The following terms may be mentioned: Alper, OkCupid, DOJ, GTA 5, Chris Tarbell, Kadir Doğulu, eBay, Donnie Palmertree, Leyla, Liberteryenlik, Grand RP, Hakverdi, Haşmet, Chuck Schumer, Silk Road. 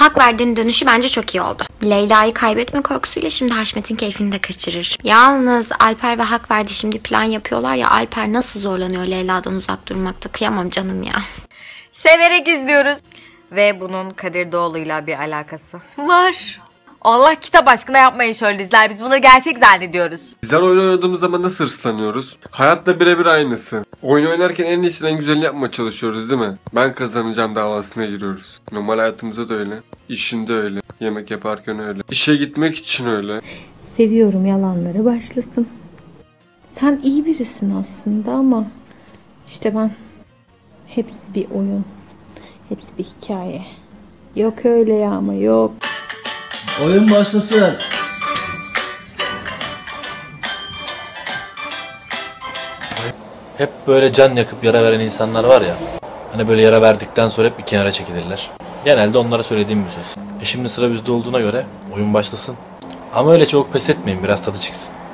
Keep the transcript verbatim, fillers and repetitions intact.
hak verdiğin dönüşü bence çok iyi oldu. Leyla'yı kaybetme korkusuyla şimdi Haşmet'in keyfini de kaçırır. Yalnız Alper ve Hakverdi şimdi plan yapıyorlar ya, Alper nasıl zorlanıyor Leyla'dan uzak durmakta, kıyamam canım ya. Severek izliyoruz. Ve bunun Kadir Doğulu'yla bir alakası var. Allah kitap aşkına yapmayın şöyle izler. Biz bunları gerçek zannediyoruz. Bizler oyun oynadığımız zaman nasıl hırslanıyoruz? Hayatta birebir aynısı. Oyun oynarken en iyisi en güzelini yapmaya çalışıyoruz değil mi? Ben kazanacağım davasına giriyoruz. Normal hayatımızda da öyle. İşinde öyle. Yemek yaparken öyle. İşe gitmek için öyle. Seviyorum yalanları başlasın. Sen iyi birisin aslında ama işte ben, hepsi bir oyun. Hepsi bir hikaye. Yok öyle ya ama yok. Oyun başlasın. Hep böyle can yakıp yara veren insanlar var ya. Hani böyle yara verdikten sonra hep bir kenara çekilirler. Genelde onlara söylediğim bir söz. E şimdi sıra bizde olduğuna göre oyun başlasın. Ama öyle çok pes etmeyin, biraz tadı çıksın.